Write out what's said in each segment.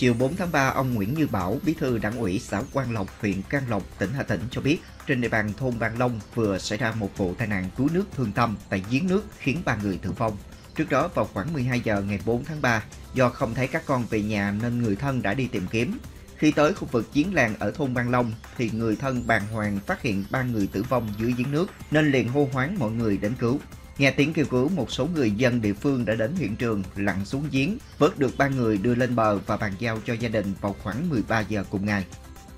Chiều 4 tháng 3, ông Nguyễn Như Bảo, bí thư đảng ủy xã Quang Lộc, huyện Can Lộc, tỉnh Hà Tĩnh cho biết, trên địa bàn thôn Ban Long vừa xảy ra một vụ tai nạn đuối nước thương tâm tại giếng nước khiến 3 người tử vong. Trước đó, vào khoảng 12 giờ ngày 4 tháng 3, do không thấy các con về nhà nên người thân đã đi tìm kiếm. Khi tới khu vực giếng làng ở thôn Ban Long thì người thân bàng hoàng phát hiện 3 người tử vong dưới giếng nước nên liền hô hoán mọi người đến cứu. Nghe tiếng kêu cứu, một số người dân địa phương đã đến hiện trường, lặn xuống giếng, vớt được 3 người đưa lên bờ và bàn giao cho gia đình vào khoảng 13 giờ cùng ngày.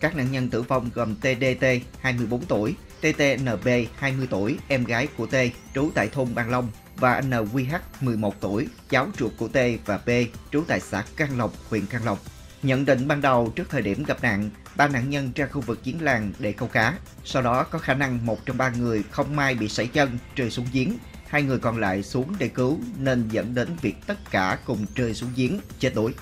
Các nạn nhân tử vong gồm TDT, 24 tuổi, TTNB, 20 tuổi, em gái của T, trú tại thôn Ban Long, và NQH, 11 tuổi, cháu ruột của T và B, trú tại xã Can Lộc, huyện Can Lộc. Nhận định ban đầu trước thời điểm gặp nạn, 3 nạn nhân ra khu vực giếng làng để câu cá. Sau đó có khả năng một trong 3 người không may bị sẩy chân rơi xuống giếng. 2 người còn lại xuống để cứu nên dẫn đến việc tất cả cùng rơi xuống giếng, chết đuối.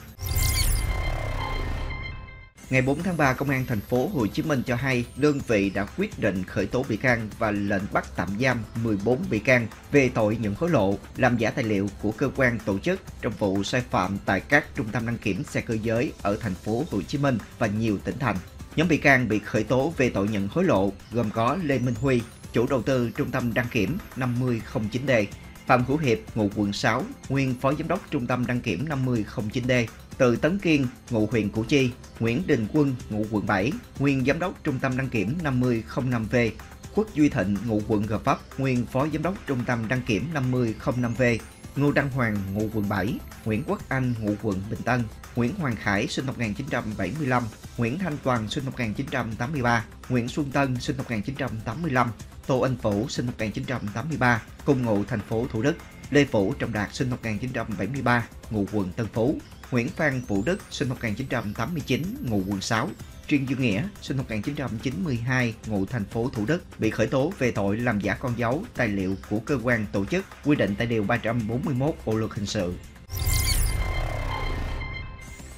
Ngày 4 tháng 3, Công an thành phố Hồ Chí Minh cho hay đơn vị đã quyết định khởi tố bị can và lệnh bắt tạm giam 14 bị can về tội nhận hối lộ, làm giả tài liệu của cơ quan tổ chức trong vụ sai phạm tại các trung tâm đăng kiểm xe cơ giới ở thành phố Hồ Chí Minh và nhiều tỉnh thành. Nhóm bị can bị khởi tố về tội nhận hối lộ gồm có Lê Minh Huy, chủ đầu tư trung tâm đăng kiểm 5009D, Phạm Hữu Hiệp, ngụ quận 6, nguyên phó giám đốc trung tâm đăng kiểm 5009D, Từ Tấn Kiên, ngụ huyện Củ Chi, Nguyễn Đình Quân, ngụ quận 7, nguyên giám đốc trung tâm đăng kiểm 5005V, Khuất Duy Thịnh, ngụ quận Gò Vấp, nguyên phó giám đốc trung tâm đăng kiểm 5005V, Ngô Đăng Hoàng, ngụ quận 7, Nguyễn Quốc Anh, ngụ quận Bình Tân, Nguyễn Hoàng Khải, sinh năm 1975, Nguyễn Thanh Toàn, sinh năm 1983, Nguyễn Xuân Tân, sinh năm 1985, Tô Anh Phủ, sinh năm 1983, cùng ngụ thành phố Thủ Đức, Lê Phủ Trọng Đạt, sinh năm 1973, ngụ quận Tân Phú, Nguyễn Phan Vũ Đức, sinh năm 1989, ngụ quận 6, Trương Dương Nghĩa, sinh năm 1992, ngụ thành phố Thủ Đức, bị khởi tố về tội làm giả con dấu, tài liệu của cơ quan tổ chức, quy định tại Điều 341 Bộ Luật Hình sự.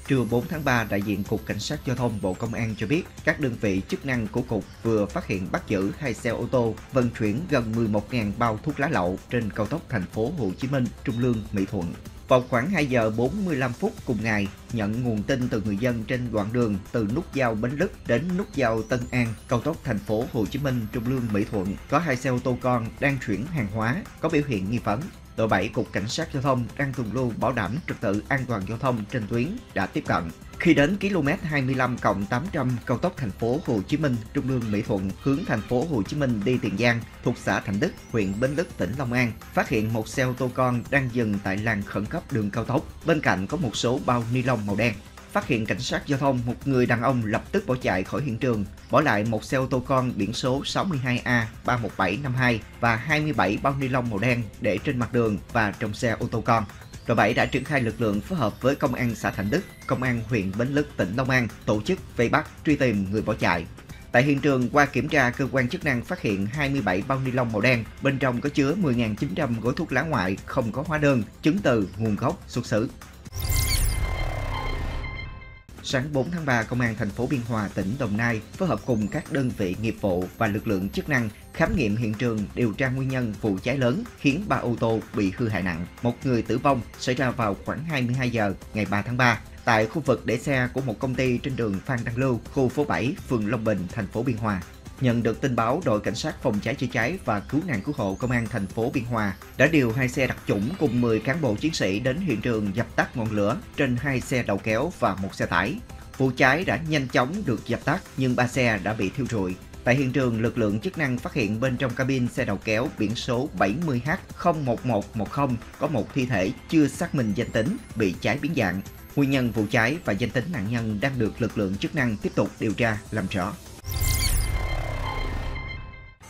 Trưa 4 tháng 3, đại diện Cục Cảnh sát Giao thông Bộ Công an cho biết, các đơn vị chức năng của Cục vừa phát hiện bắt giữ 2 xe ô tô vận chuyển gần 11.000 bao thuốc lá lậu trên cao tốc thành phố Hồ Chí Minh, Trung Lương, Mỹ Thuận. Vào khoảng 2 giờ 45 phút cùng ngày, nhận nguồn tin từ người dân trên đoạn đường từ nút giao Bến Lức đến nút giao Tân An, cao tốc thành phố Hồ Chí Minh, Trung Lương, Mỹ Thuận, có 2 xe ô tô con đang chuyển hàng hóa, có biểu hiện nghi vấn. Đội 7 Cục Cảnh sát Giao thông đang tuần lưu bảo đảm trật tự an toàn giao thông trên tuyến đã tiếp cận. Khi đến km 25+800 cao tốc thành phố Hồ Chí Minh, Trung Lương, Mỹ Thuận hướng thành phố Hồ Chí Minh đi Tiền Giang thuộc xã Thạnh Đức, huyện Bến Lức, tỉnh Long An, phát hiện một xe ô tô con đang dừng tại làn khẩn cấp đường cao tốc. Bên cạnh có một số bao ni lông màu đen. Phát hiện cảnh sát giao thông, một người đàn ông lập tức bỏ chạy khỏi hiện trường, bỏ lại một xe ô tô con biển số 62A31752 và 27 bao ni lông màu đen để trên mặt đường và trong xe ô tô con. Đội 7 đã triển khai lực lượng phối hợp với Công an xã Thạnh Đức, Công an huyện Bến Lức, tỉnh Long An tổ chức vây bắt, truy tìm người bỏ chạy. Tại hiện trường, qua kiểm tra, cơ quan chức năng phát hiện 27 bao ni lông màu đen, bên trong có chứa 10.900 gói thuốc lá ngoại không có hóa đơn, chứng từ, nguồn gốc, xuất xứ. Sáng 4 tháng 3, Công an thành phố Biên Hòa, tỉnh Đồng Nai phối hợp cùng các đơn vị nghiệp vụ và lực lượng chức năng khám nghiệm hiện trường, điều tra nguyên nhân vụ cháy lớn khiến 3 ô tô bị hư hại nặng, 1 người tử vong, xảy ra vào khoảng 22 giờ ngày 3 tháng 3 tại khu vực để xe của một công ty trên đường Phan Đăng Lưu, khu phố 7, phường Long Bình, thành phố Biên Hòa. Nhận được tin báo, đội cảnh sát phòng cháy chữa cháy và cứu nạn cứu hộ Công an thành phố Biên Hòa đã điều 2 xe đặc chủng cùng 10 cán bộ chiến sĩ đến hiện trường dập tắt ngọn lửa trên 2 xe đầu kéo và 1 xe tải. Vụ cháy đã nhanh chóng được dập tắt nhưng 3 xe đã bị thiêu rụi. Tại hiện trường, lực lượng chức năng phát hiện bên trong cabin xe đầu kéo biển số 70H01110 có một thi thể chưa xác minh danh tính bị cháy biến dạng. Nguyên nhân vụ cháy và danh tính nạn nhân đang được lực lượng chức năng tiếp tục điều tra làm rõ.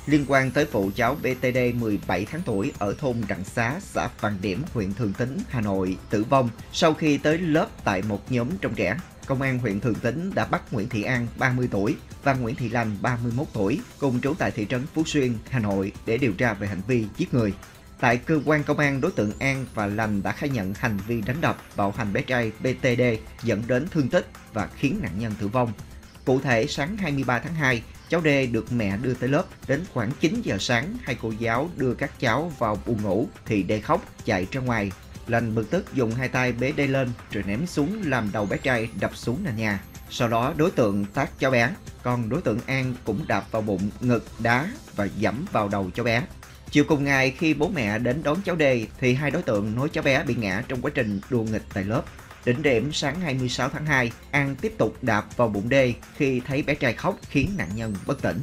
Liên quan tới vụ cháu BTD 17 tháng tuổi ở thôn Đặng Xá, xã Vạn Điểm, huyện Thường Tín, Hà Nội tử vong sau khi tới lớp tại một nhóm trong trẻ, Công an huyện Thường Tín đã bắt Nguyễn Thị An, 30 tuổi và Nguyễn Thị Lành, 31 tuổi, cùng trú tại thị trấn Phú Xuyên, Hà Nội để điều tra về hành vi giết người. Tại cơ quan công an, đối tượng An và Lành đã khai nhận hành vi đánh đập, bạo hành bé trai BTD dẫn đến thương tích và khiến nạn nhân tử vong. Cụ thể, sáng 23 tháng 2, cháu D được mẹ đưa tới lớp, đến khoảng 9 giờ sáng, 2 cô giáo đưa các cháu vào buồng ngủ thì D khóc, chạy ra ngoài. Lành bực tức dùng hai tay bế đê lên rồi ném xuống làm đầu bé trai đập xuống nền nhà. Sau đó đối tượng tát cháu bé, còn đối tượng An cũng đạp vào bụng, ngực, đá và giẫm vào đầu cháu bé. Chiều cùng ngày khi bố mẹ đến đón cháu Đê thì hai đối tượng nói cháu bé bị ngã trong quá trình đùa nghịch tại lớp. Đỉnh điểm sáng 26 tháng 2, An tiếp tục đạp vào bụng Đê khi thấy bé trai khóc khiến nạn nhân bất tỉnh.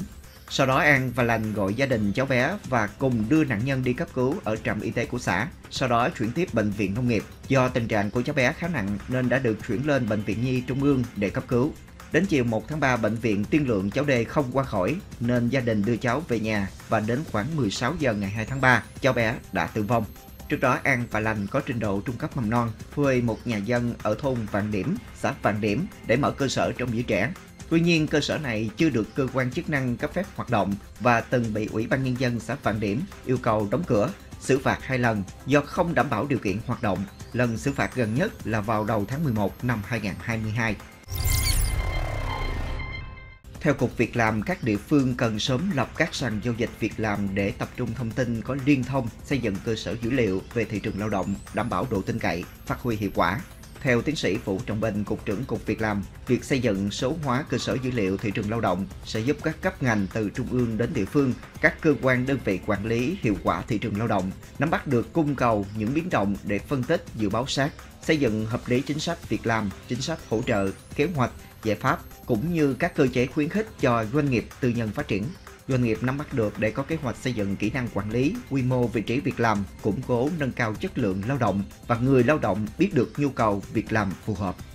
Sau đó An và Lành gọi gia đình cháu bé và cùng đưa nạn nhân đi cấp cứu ở trạm y tế của xã, sau đó chuyển tiếp bệnh viện nông nghiệp. Do tình trạng của cháu bé khá nặng nên đã được chuyển lên Bệnh viện Nhi Trung ương để cấp cứu. Đến chiều 1 tháng 3, bệnh viện tiên lượng cháu Đê không qua khỏi nên gia đình đưa cháu về nhà và đến khoảng 16 giờ ngày 2 tháng 3, cháu bé đã tử vong. Trước đó, An và Lành có trình độ trung cấp mầm non, thuê một nhà dân ở thôn Vạn Điểm, xã Vạn Điểm để mở cơ sở trông giữ trẻ. Tuy nhiên, cơ sở này chưa được cơ quan chức năng cấp phép hoạt động và từng bị Ủy ban Nhân dân xã Vạn Điểm yêu cầu đóng cửa, xử phạt 2 lần do không đảm bảo điều kiện hoạt động. Lần xử phạt gần nhất là vào đầu tháng 11 năm 2022. Theo Cục Việc làm, các địa phương cần sớm lập các sàn giao dịch việc làm để tập trung thông tin có liên thông, xây dựng cơ sở dữ liệu về thị trường lao động, đảm bảo độ tin cậy, phát huy hiệu quả. Theo tiến sĩ Vũ Trọng Bình, Cục trưởng Cục Việc làm, việc xây dựng số hóa cơ sở dữ liệu thị trường lao động sẽ giúp các cấp ngành từ trung ương đến địa phương, các cơ quan đơn vị quản lý hiệu quả thị trường lao động, nắm bắt được cung cầu, những biến động để phân tích, dự báo sát, xây dựng hợp lý chính sách việc làm, chính sách hỗ trợ, kế hoạch, giải pháp, cũng như các cơ chế khuyến khích cho doanh nghiệp tư nhân phát triển. Doanh nghiệp nắm bắt được để có kế hoạch xây dựng kỹ năng quản lý, quy mô vị trí việc làm, củng cố nâng cao chất lượng lao động và người lao động biết được nhu cầu việc làm phù hợp.